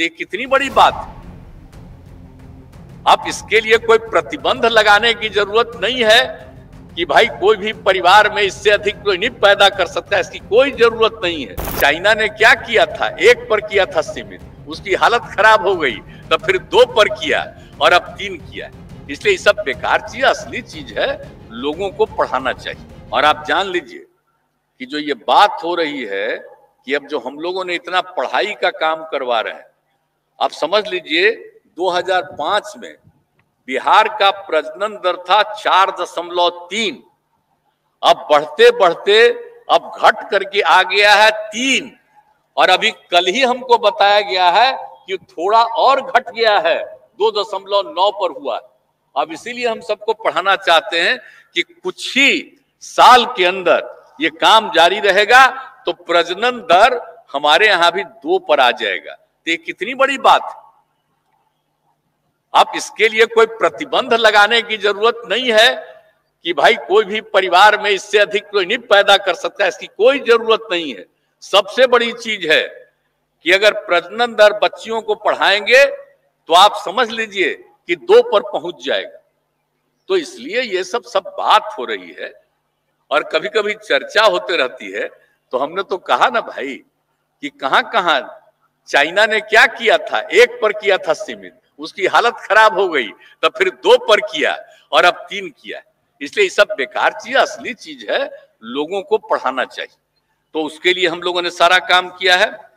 तो ये कितनी बड़ी बात है। अब इसके लिए कोई प्रतिबंध लगाने की जरूरत नहीं है कि भाई कोई भी परिवार में इससे अधिक कोई नहीं पैदा कर सकता, इसकी कोई जरूरत नहीं है। चाइना ने क्या किया था, एक पर किया था सीमित, उसकी हालत खराब हो गई, तो फिर दो पर किया और अब तीन किया। इसलिए सब बेकार चीज, असली चीज है लोगों को पढ़ाना चाहिए। और आप जान लीजिए कि जो ये बात हो रही है कि अब जो हम लोगों ने इतना पढ़ाई का काम करवा रहे हैं, आप समझ लीजिए 2005 में बिहार का प्रजनन दर था 4.3, अब बढ़ते बढ़ते अब घट करके आ गया है 3, और अभी कल ही हमको बताया गया है कि थोड़ा और घट गया है, 2.9 पर हुआ। अब इसीलिए हम सबको पढ़ाना चाहते हैं कि कुछ ही साल के अंदर ये काम जारी रहेगा तो प्रजनन दर हमारे यहां भी 2 पर आ जाएगा। तो ये कितनी बड़ी बात है। अब इसके लिए कोई प्रतिबंध लगाने की जरूरत नहीं है कि भाई कोई भी परिवार में इससे अधिक कोई नहीं पैदा कर सकता, इसकी कोई जरूरत नहीं है। सबसे बड़ी चीज है कि अगर प्रजनन दर बच्चियों को पढ़ाएंगे तो आप समझ लीजिए कि 2 पर पहुंच जाएगा। तो इसलिए ये सब बात हो रही है और कभी कभी चर्चा होते रहती है। तो हमने तो कहा ना भाई कि कहां चाइना ने क्या किया था, एक पर किया था सीमित, उसकी हालत खराब हो गई, तो फिर 2 पर किया और अब 3 किया। इसलिए सब बेकार चीज, असली चीज है लोगों को पढ़ाना चाहिए। तो उसके लिए हम लोगों ने सारा काम किया है।